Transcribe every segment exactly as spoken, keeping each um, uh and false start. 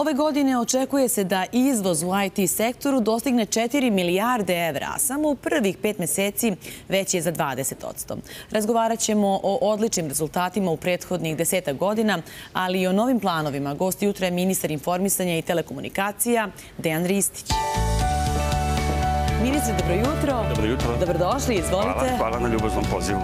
Ove godine očekuje se da izvoz u i te sektoru dostigne četiri milijarde evra, a samo u prvih pet meseci veći je za dvadeset posto. Razgovarat ćemo o odličnim rezultatima u prethodnih desetak godina, ali i o novim planovima. Gost jutra je ministar informisanja i telekomunikacija Dejan Ristić. Ministre, dobro jutro. Dobro jutro. Dobrodošli, izvolite. Hvala, hvala na ljubaznom pozivu.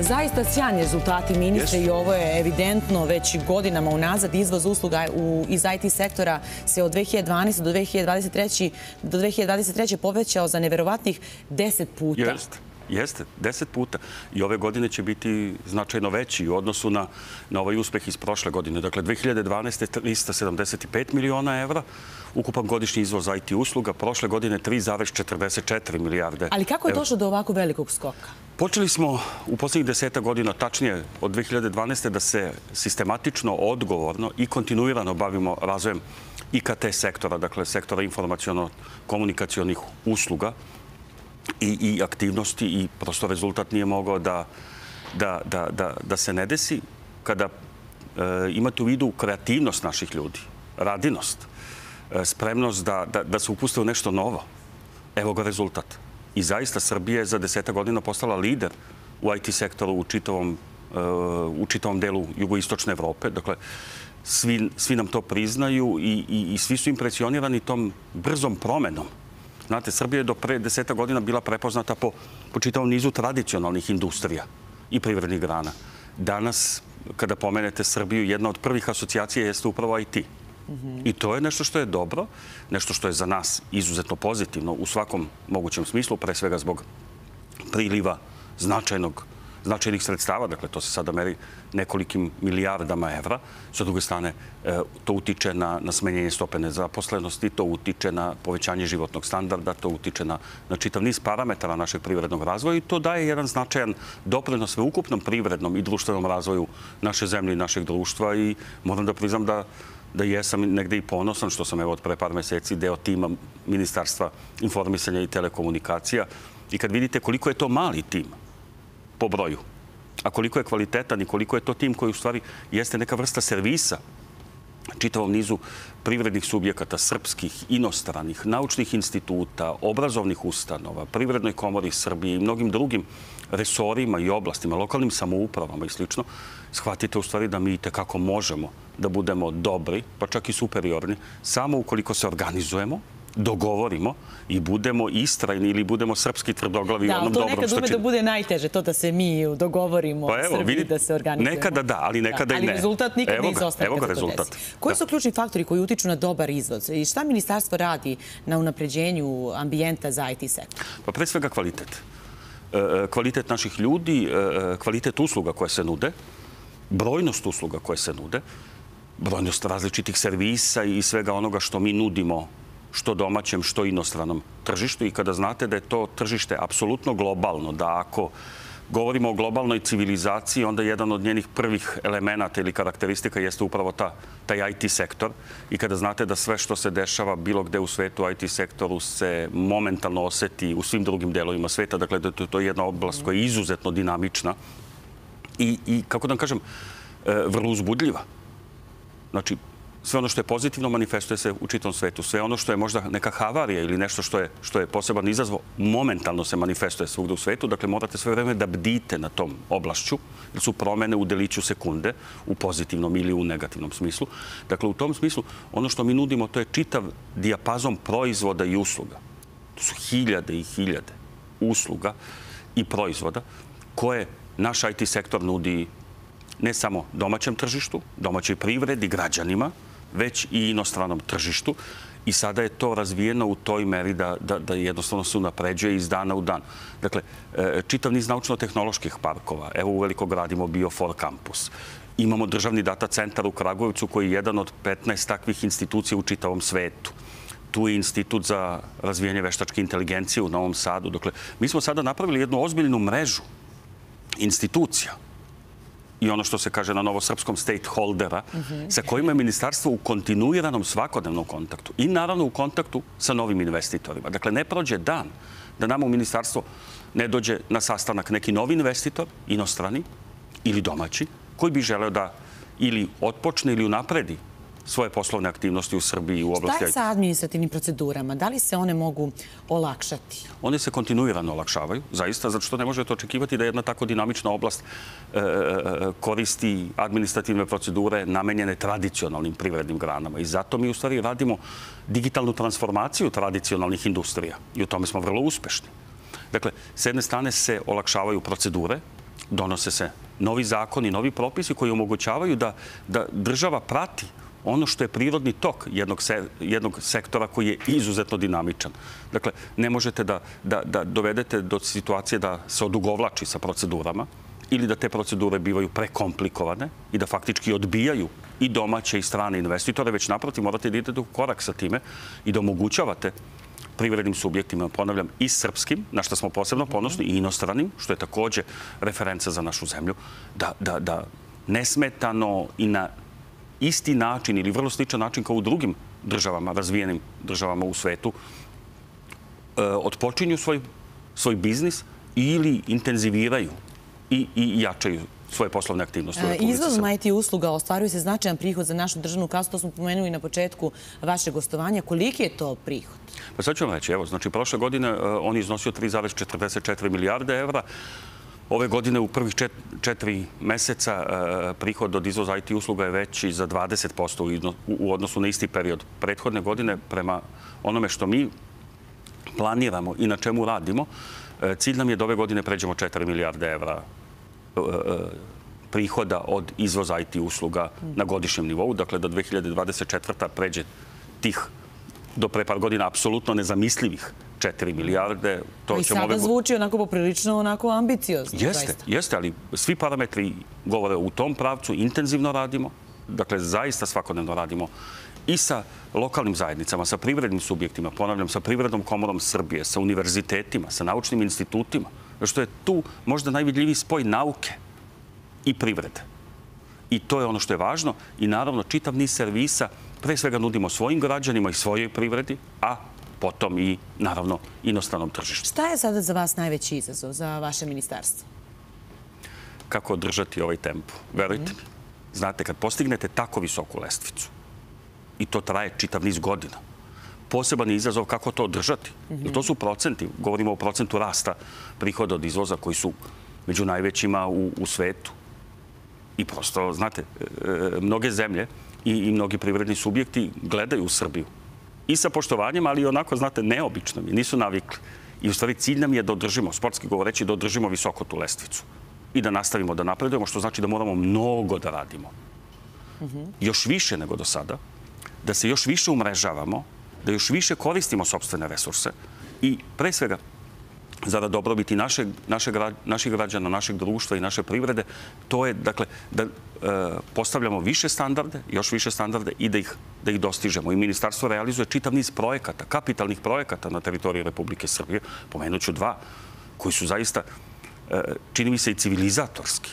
Zaista sjajni rezultati, ministre, i ovo je evidentno već godinama unazad. Izvoz usluga iz i te sektora se od dve hiljade dvanaeste. do dve hiljade dvadeset treće. povećao za neverovatnih deset puta. Jeste. Jeste, deset puta. I ove godine će biti značajno veći u odnosu na, na ovaj uspeh iz prošle godine. Dakle, dve hiljade dvanaeste. tristo sedamdeset pet miliona evra, ukupan godišnji izvoz i te usluga, prošle godine tri zarez četrdeset četiri milijarde. Ali kako je došlo do ovako velikog skoka? Počeli smo u posljednjih deseta godina, tačnije od dve hiljade dvanaeste. da se sistematično, odgovorno i kontinuirano bavimo razvojem i ka te sektora, dakle sektora informaciono-komunikacionih usluga, i aktivnosti i prosto rezultat nije mogao da se ne desi. Kada imate u vidu kreativnost naših ljudi, radinost, spremnost da se upuste u nešto novo, evo ga rezultat. I zaista Srbija je za deseta godina postala lider u i te sektoru u čitavom delu jugoistočne Evrope. Dakle, svi nam to priznaju i svi su impresionirani tom brzom promenom. Znate, Srbija je do pre deseta godina bila prepoznata po čitavom nizu tradicionalnih industrija i privrednih grana. Danas, kada pomenete Srbiju, jedna od prvih asocijacija jeste upravo i te. I to je nešto što je dobro, nešto što je za nas izuzetno pozitivno u svakom mogućem smislu, pre svega zbog priliva značajnih sredstava, dakle to se sada meri nekolikim milijardama evra. Sa druge strane, to utiče na smanjenje stope nezaposlenosti, to utiče na povećanje životnog standarda, to utiče na čitav niz parametara našeg privrednog razvoja i to daje jedan značajan doprinos sveukupnom privrednom i društvenom razvoju naše zemlje i našeg društva. I moram da priznam da da jesam negde i ponosan što sam evo od pre par meseci deo tima Ministarstva informisanja i telekomunikacija. I kad vidite koliko je to mali tim po broju, a koliko je kvalitetan i koliko je to tim koji u stvari jeste neka vrsta servisa čitavom nizu privrednih subjekata, srpskih, inostranih, naučnih instituta, obrazovnih ustanova, Privrednoj komori Srbije i mnogim drugim resorima i oblastima, lokalnim samoupravama i sl. Shvatite u stvari da mi itekako možemo da budemo dobri, pa čak i superiorni, samo ukoliko se organizujemo, dogovorimo i budemo istrajni ili budemo srpski tvrdoglavi u onom dobrom što činimo. Da, ali to nekad ume da bude najteže, to da se mi dogovorimo u Srbiji, da se organizujemo. Nekada da, ali nekada i ne. Ali rezultat nikad ne izostane. Evo ga rezultat. Koji su ključni faktori koji utiču na dobar izvoz i šta ministarstvo radi na unapređenju ambijenta za i te sektor? Pa pre svega kvalitet. Kvalitet naših ljudi, kvalitet usluga koje se nude, brojnost usluga koje se nude, brojnost različitih servisa i svega onoga što mi nudimo što domaćem, što inostranom tržištu. I kada znate da je to tržište apsolutno globalno, da ako govorimo o globalnoj civilizaciji, onda jedan od njenih prvih elemenata ili karakteristika jeste upravo taj i te sektor. I kada znate da sve što se dešava bilo gde u svetu, u i te sektoru se momentalno oseti u svim drugim delovima sveta. Dakle, to je jedna oblast koja je izuzetno dinamična i, kako da vam kažem, vrlo uzbudljiva. Znači, sve ono što je pozitivno manifestuje se u čitavom svetu. Sve ono što je možda neka havarija ili nešto što je poseban izazov, momentalno se manifestuje svugde u svetu. Dakle, morate sve vreme da bdite na tom oblašću, jer su promene u deliću sekunde, u pozitivnom ili u negativnom smislu. Dakle, u tom smislu, ono što mi nudimo, to je čitav dijapazon proizvoda i usluga. To su hiljade i hiljade usluga i proizvoda koje naš i te sektor nudi ne samo domaćem tržištu, domaćoj privredi, građanima, već i inostranom tržištu. I sada je to razvijeno u toj meri da jednostavno se unapređuje iz dana u dan. Dakle, čitav niz naučno-tehnoloških parkova. Evo, uveliko gradimo bio four Campus. Imamo državni data centar u Kragujevcu koji je jedan od petnaest takvih institucija u čitavom svetu. Tu je Institut za razvijanje veštačke inteligencije u Novom Sadu. Dakle, mi smo sada napravili jednu ozbiljnu mrežu institucija i ono što se kaže na novosrpskom stakeholdera, sa kojima je ministarstvo u kontinuiranom svakodnevnom kontaktu i naravno u kontaktu sa novim investitorima. Dakle, ne prođe dan da nam u ministarstvo ne dođe na sastanak neki novi investitor, inostrani ili domaći, koji bi želeo da ili otpočne ili unapredi svoje poslovne aktivnosti u Srbiji u oblasti... Šta je sa administrativnim procedurama? Da li se one mogu olakšati? One se kontinuirano olakšavaju, zaista, zato što ne možete očekivati da jedna tako dinamična oblast e, koristi administrativne procedure namenjene tradicionalnim privrednim granama. I zato mi u stvari radimo digitalnu transformaciju tradicionalnih industrija. I u tome smo vrlo uspešni. Dakle, s jedne strane se olakšavaju procedure, donose se novi zakoni, novi propisi koji omogućavaju da, da država prati ono što je prirodni tok jednog, se, jednog sektora koji je izuzetno dinamičan. Dakle, ne možete da, da, da dovedete do situacije da se odugovlači sa procedurama ili da te procedure bivaju prekomplikovane i da faktički odbijaju i domaće i strane investitore, već naprotiv morate da idete u korak sa time i da omogućavate privrednim subjektima, ponavljam, i srpskim, na što smo posebno ponosni, i inostranim, što je također referenca za našu zemlju, da, da, da nesmetano i na isti način ili vrlo sličan način kao u drugim državama, razvijenim državama u svetu, e, otpočinju svoj, svoj biznis ili intenziviraju i, i jačaju svoje poslovne aktivnosti. Izvozom i te usluga ostvaruje se značajan prihod za našu državnu kasu. To smo pomenuli na početku vašeg gostovanja. Koliki je to prihod? Pa sad ću vam reći, evo, znači prošle godine on je iznosio tri zarez četrdeset četiri milijarde evra. Ove godine u prvih četiri meseca prihod od izvoza i te usluga je veći za dvadeset posto u odnosu na isti period prethodne godine. Prema onome što mi planiramo i na čemu radimo, cilj nam je da ove godine pređemo četiri milijarde evra prihoda od izvoza i te usluga na godišnjem nivou. Dakle, da dve hiljade dvadeset četvrta. pređe tih do pre par godina apsolutno nezamislivih četiri milijarde. To i sada ove... zvuči onako poprilično onako ambiciozno. Jeste, zaista. Jeste, ali svi parametri govore u tom pravcu. Intenzivno radimo. Dakle, zaista svakodnevno radimo i sa lokalnim zajednicama, sa privrednim subjektima, ponavljam, sa Privrednom komorom Srbije, sa univerzitetima, sa naučnim institutima, što je tu možda najvidljiviji spoj nauke i privrede. I to je ono što je važno. I naravno, čitav niz servisa pre svega nudimo svojim građanima i svojoj privredi, a potom i, naravno, inostranom tržištu. Šta je sada za vas najveći izazov, za vaše ministarstvo? Kako održati ovaj tempo? Verujte mi. Znate, kad postignete tako visoku lestvicu, i to traje čitav niz godina, poseban je izazov kako to održati. Jer to su procenti, govorimo o procentu rasta prihoda od izvoza koji su među najvećima u, u svetu. I prosto, znate, mnoge zemlje i, i mnogi privredni subjekti gledaju u Srbiju. I sa poštovanjem, ali i onako, znate, neobično mi, nisu navikli. I u stvari cilj nam je da održimo, sportski govoreći, da održimo visoko tu lestvicu. I da nastavimo, da napredujemo, što znači da moramo mnogo da radimo. Još više nego do sada, da se još više umrežavamo, da još više koristimo sopstvene resurse i pre svega zarad dobrobiti naše, naše, naših građana, našeg društva i naše privrede, to je dakle, da e, postavljamo više standarde, još više standarde i da ih, da ih dostižemo. I ministarstvo realizuje čitav niz projekata, kapitalnih projekata na teritoriji Republike Srbije, pomenut ću dva, koji su zaista, e, čini mi se, i civilizatorski.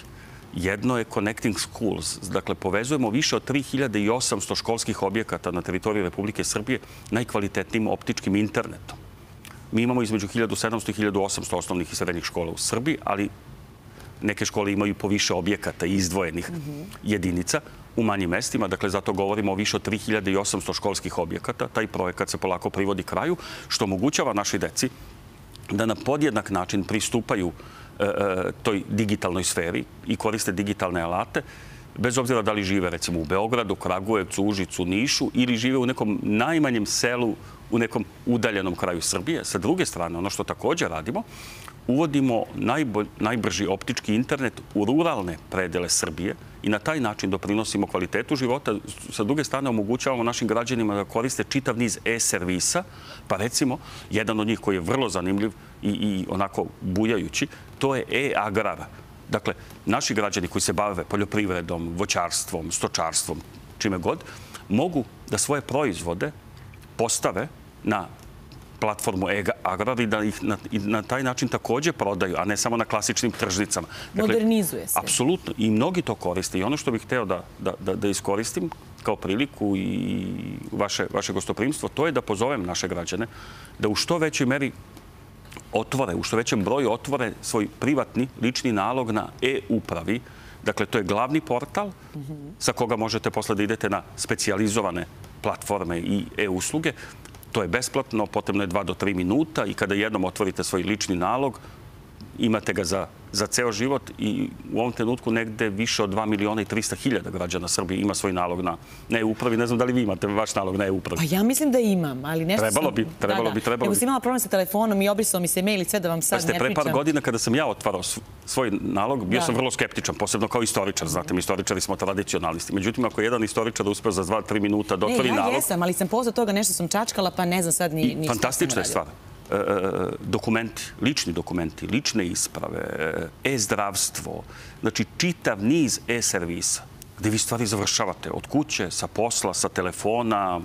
Jedno je Connecting Schools. Dakle, povezujemo više od tri hiljade osamsto školskih objekata na teritoriji Republike Srbije najkvalitetnijim optičkim internetom. Mi imamo između hiljadu sedamsto i hiljadu osamsto osnovnih i srednjih škola u Srbiji, ali neke škole imaju po više objekata i izdvojenih jedinica u manjim mestima. Dakle, zato govorimo o više od tri hiljade osamsto školskih objekata. Taj projekat se polako privodi kraju, što omogućava našoj deci da na podjednak način pristupaju toj digitalnoj sferi i koriste digitalne alate, bez obzira da li žive recimo u Beogradu, Kragujevcu, Užicu, Nišu ili žive u nekom najmanjem selu, u nekom udaljenom kraju Srbije. Sa druge strane, ono što također radimo, uvodimo najbrži optički internet u ruralne predele Srbije i na taj način doprinosimo kvalitetu života. Sa druge strane, omogućavamo našim građanima da koriste čitav niz e-servisa, pa recimo, jedan od njih koji je vrlo zanimljiv i, i onako bujajući, to je e-agrar. Dakle, naši građani koji se bave poljoprivredom, voćarstvom, stočarstvom, čime god, mogu da svoje proizvode postave na platformu e-agrar i da ih na, i na taj način također prodaju, a ne samo na klasičnim tržnicama. Dakle, modernizuje se. Apsolutno. I mnogi to koriste. I ono što bih hteo da, da, da, da iskoristim kao priliku i vaše, vaše gostoprimstvo, to je da pozovem naše građane da u što većoj meri otvore, u što većem broju otvore svoj privatni, lični nalog na e-upravi, Dakle, to je glavni portal sa koga možete posle da idete na specijalizovane platforme i e-usluge. To je besplatno, potrebno je dva do tri minuta i kada jednom otvorite svoj lični nalog, imate ga za, za ceo život i u ovom trenutku negde više od dva miliona i trista hiljada građana Srbije ima svoj nalog na e-upravi. Ne znam da li vi imate vaš nalog na e-upravi. Pa ja mislim da imam, ali nešto... Trebalo sam... bi, trebalo da, da. bi, trebalo Evo bi. Sam imala problem sa telefonom i obrisao mi se mail i sve da vam sad Preste, ne pričam. Pre par godina kada sam ja otvarao svoj nalog, bio da. sam vrlo skeptičan, posebno kao istoričar. Znate, mi istoričari smo tradicionalisti. Međutim, ako je jedan istoričar uspeo za dva tri minuta da otvori ne, ja nalog... Ja jesam, ali sam posle toga nešto sam čačkala, pa ne znam sad ni, ni fantastična stvar. Dokumenti, lični dokumenti, lične isprave, e-zdravstvo, znači čitav niz e-servisa gde vi stvari završavate od kuće, sa posla, sa telefona,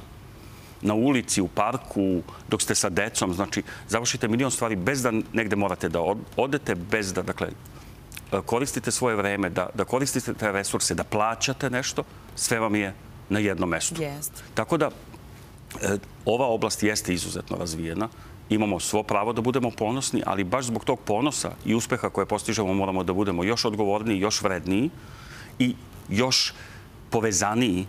na ulici, u parku, dok ste sa decom. Znači, završite milion stvari bez da negde morate da odete, bez da dakle, koristite svoje vreme, da, da koristite te resurse, da plaćate nešto, sve vam je na jednom mestu. Yes. Tako da, ova oblast jeste izuzetno razvijena. Imamo svo pravo da budemo ponosni, ali baš zbog tog ponosa i uspeha koje postižemo moramo da budemo još odgovorniji, još vredniji i još povezaniji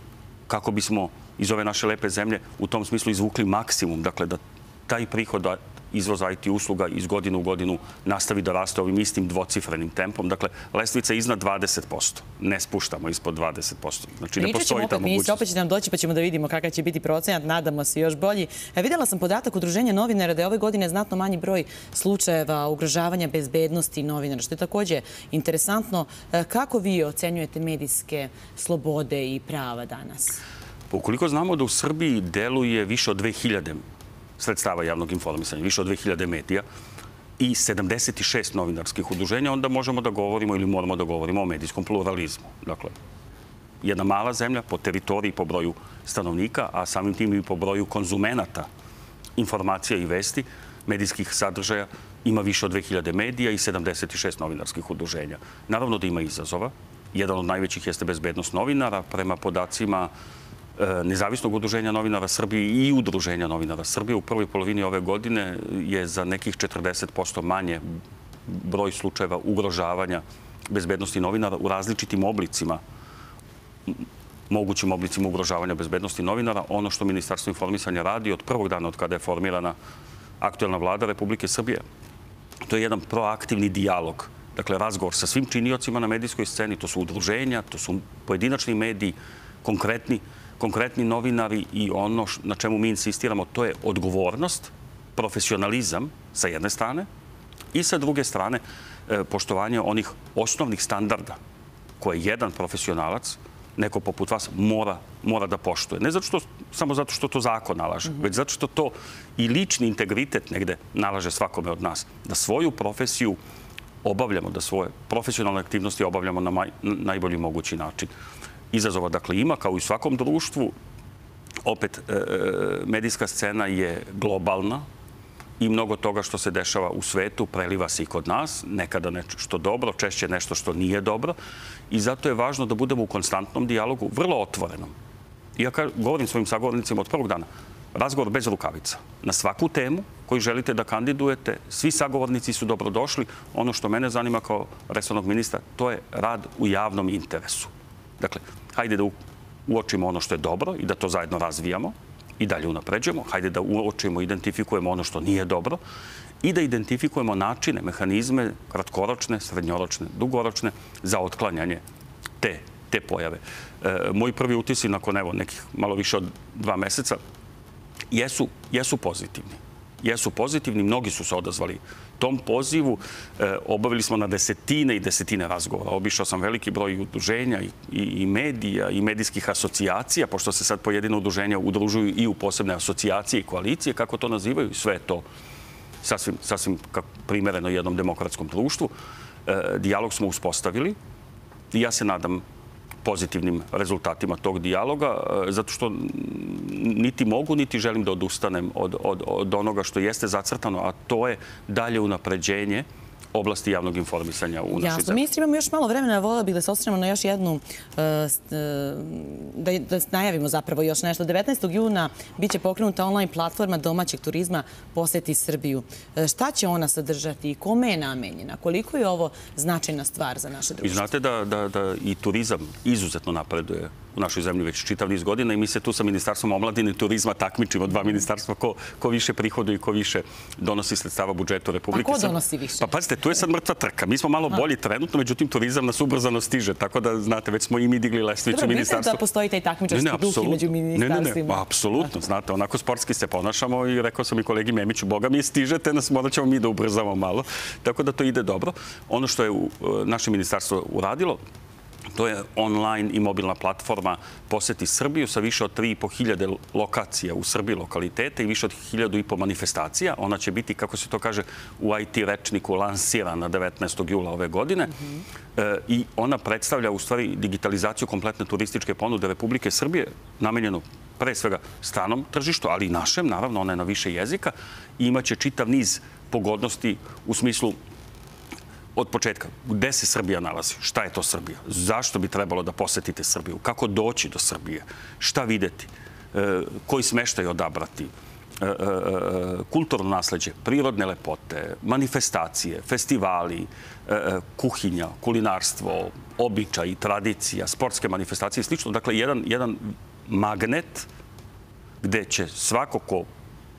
kako bismo iz ove naše lepe zemlje u tom smislu izvukli maksimum. Dakle, da taj prihod izvoza i te usluga iz godine u godinu nastavi da raste ovim istim dvocifrenim tempom. Dakle, lestvica je iznad dvadeset posto. Ne spuštamo ispod dvadeset posto. Znači, ne postoji ta mogućnost. Opet će nam doći pa ćemo da vidimo kakav će biti procenat. Nadamo se još bolji. E, vidjela sam podatak Udruženja novinara da je ove godine znatno manji broj slučajeva ugrožavanja bezbednosti novinara, što je također interesantno. Kako vi ocenjujete medijske slobode i prava danas? Ukoliko znamo da u Srbiji deluje više od dve hiljade sredstava javnog informisanja, više od dve hiljade medija i sedamdeset šest novinarskih udruženja, onda možemo da govorimo ili moramo da govorimo o medijskom pluralizmu. Dakle, jedna mala zemlja po teritoriji, po broju stanovnika, a samim tim i po broju konzumenata informacija i vesti, medijskih sadržaja, ima više od dve hiljade medija i sedamdeset šest novinarskih udruženja. Naravno da ima izazova. Jedan od najvećih jeste bezbednost novinara. Prema podacima Nezavisnog udruženja novinara Srbije i udruženja novinara Srbije u prvoj polovini ove godine je za nekih četrdeset posto manje broj slučajeva ugrožavanja bezbednosti novinara u različitim oblicima, mogućim oblicima ugrožavanja bezbednosti novinara. Ono što Ministarstvo informisanja radi od prvog dana od kada je formirana aktuelna vlada Republike Srbije, to je jedan proaktivni dijalog. Dakle, razgovor sa svim činiocima na medijskoj sceni, to su udruženja, to su pojedinačni mediji, konkretni konkretni novinari i ono na čemu mi insistiramo, to je odgovornost, profesionalizam sa jedne strane i sa druge strane poštovanje onih osnovnih standarda koje jedan profesionalac, neko poput vas, mora, mora da poštuje. Ne zato što, samo zato što to zakon nalaže, mm-hmm. već zato što to i lični integritet negde nalaže svakome od nas. Da svoju profesiju obavljamo, da svoje profesionalne aktivnosti obavljamo na maj, najbolji mogući način. Izazova dakle ima, kao i u svakom društvu. Opet, medijska scena je globalna i mnogo toga što se dešava u svetu preliva se i kod nas. Nekada nešto što dobro, češće nešto što nije dobro. I zato je važno da budemo u konstantnom dijalogu, vrlo otvorenom. Ja govorim svojim sagovornicima od prvog dana. Razgovor bez rukavica. Na svaku temu koju želite da kandidujete, svi sagovornici su dobrodošli. Ono što mene zanima kao resornog ministra, to je rad u javnom interesu. Dakle, hajde da uočimo ono što je dobro i da to zajedno razvijamo i dalje unapređujemo. Hajde da uočimo, identifikujemo ono što nije dobro i da identifikujemo načine, mehanizme, kratkoročne, srednjoročne, dugoročne za otklanjanje te, te pojave. E, moji prvi utisi nakon evo, nekih malo više od dva meseca jesu, jesu pozitivni. Jesu pozitivni, mnogi su se odazvali tom pozivu. E, obavili smo na desetine i desetine razgovora. Obišao sam veliki broj udruženja i, i, i medija i medijskih asocijacija, pošto se sad pojedina udruženja udružuju i u posebne asocijacije i koalicije, kako to nazivaju. Sve je to sasvim, sasvim primereno jednom demokratskom društvu. E, dijalog smo uspostavili i ja se nadam pozitivnim rezultatima tog dijaloga, zato što niti mogu, niti želim da odustanem od, od, od onoga što jeste zacrtano, a to je dalje unapređenje oblasti javnog informisanja u našoj zemlji. Ministri, imamo još malo vremena, vola bih da se osvrnemo na još jednu, da najavimo zapravo još nešto. devetnaestog juna biće pokrenuta online platforma domaćeg turizma Poseti Srbiju. Šta će ona sadržati i kome je namenjena? Koliko je ovo značajna stvar za naše društvo? Znate da i turizam izuzetno napreduje u našoj zemlji već čitav niz godina i mi se tu sa Ministarstvom omladine i turizma takmičimo, dva ministarstva, ko više prihoduje i ko više donosi sredstava budžetu Republike. Pa ko donosi više? Pa pazite, tu je sad mrtva trka. Mi smo malo bolji trenutno, međutim turizam nas ubrzano stiže, tako da, znate, već smo i mi digli lestvicu ministarstva. Dobro, da postoji taj takmičarski duh među ministarstvima. Ne, ne, ne, apsolutno, znate, onako sportski se ponašamo i rekao sam i kolegi Memiću, boga mi stižete nas, morat ćemo mi da ubrzamo malo, tako da to ide dobro. Ono što je naše ministarstvo uradilo, to je online i mobilna platforma Poseti Srbiju sa više od tri i po hiljade lokacija u Srbiji, lokalitete i više od hiljadu i po manifestacija. Ona će biti, kako se to kaže, u i te rečniku lansirana devetnaestog jula ove godine. I ona predstavlja u stvari digitalizaciju kompletne turističke ponude Republike Srbije, namenjenu pre svega stranom tržištu, ali i našem, naravno, ona je na više jezika. I imaće čitav niz pogodnosti u smislu od početka, gde se Srbija nalazi, šta je to Srbija, zašto bi trebalo da posetite Srbiju, kako doći do Srbije, šta videti, koji smeštaj odabrati, kulturno nasleđe, prirodne lepote, manifestacije, festivali, kuhinja, kulinarstvo, običaj, tradicija, sportske manifestacije i slično. Dakle, jedan magnet gde će svako ko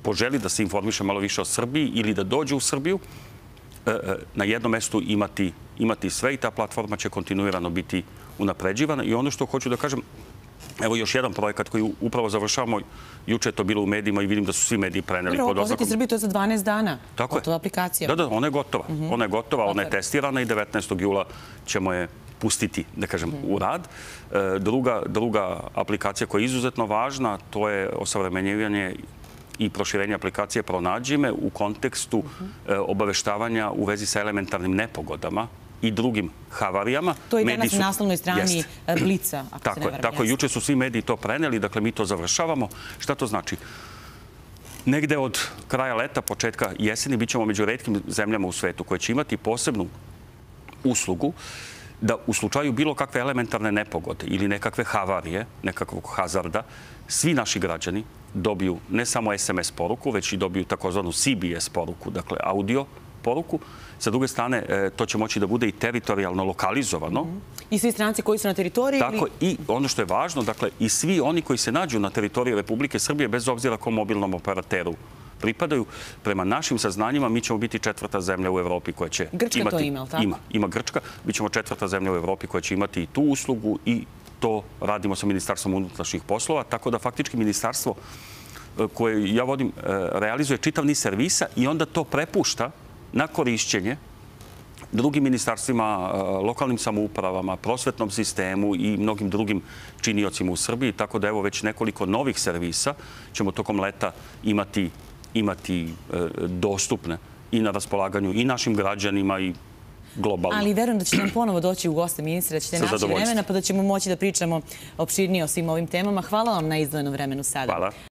poželi da se informiše malo više o Srbiji ili da dođe u Srbiju, na jednom mestu imati sve i ta platforma će kontinuirano biti unapređivana. I ono što hoću da kažem, evo još jedan projekat koji upravo završavamo, juče je to bilo u medijima i vidim da su svi mediji preneli pod oznakom. Poseti Srbiju, to je za dvanaest dana. Tako je. Gotova aplikacija. Da, da, ona je gotova. Ona je gotova, ona je testirana i devetnaestog jula ćemo je pustiti, da kažem, u rad. Druga aplikacija koja je izuzetno važna, to je osavremenjivanje i proširenje aplikacije Pronađi me u kontekstu obaveštavanja u vezi sa elementarnim nepogodama i drugim havarijama. To je danas na naslovnoj strani Blica. Tako je, juče su svi mediji to preneli, dakle mi to završavamo. Šta to znači? Negde od kraja leta, početka jeseni, bit ćemo među retkim zemljama u svetu koje će imati posebnu uslugu da u slučaju bilo kakve elementarne nepogode ili nekakve havarije, nekakvog hazarda, svi naši građani dobiju ne samo es em es poruku, već i dobiju takozvanu ce be es poruku, dakle audio poruku. Sa druge strane, to će moći da bude i teritorijalno lokalizovano. I svi stranci koji su na teritoriji? Tako, i ono što je važno, dakle, i svi oni koji se nađu na teritoriji Republike Srbije, bez obzira kom mobilnom operateru pripadaju. Prema našim saznanjima mi ćemo biti četvrta zemlja u Evropi koja će imati... Grčka to ima, ali tako? Ima, ima Grčka. Bićemo četvrta zemlja u Evropi koja će imati i tu uslugu i to radimo sa Ministarstvom unutrašnjih poslova, tako da faktički ministarstvo koje ja vodim realizuje čitav niz servisa i onda to prepušta na korišćenje drugim ministarstvima, lokalnim samoupravama, prosvetnom sistemu i mnogim drugim činiocima u Srbiji, tako da evo već nekoliko novih servisa ćemo tokom leta imati imati dostupne i na raspolaganju i našim građanima i globalno. Ali verujem da ćete nam ponovo doći u goste, ministre, da ćete naći vremena pa da ćemo moći da pričamo opširnije o svim ovim temama. Hvala vam na izdvojenom vremenu sada. Hvala.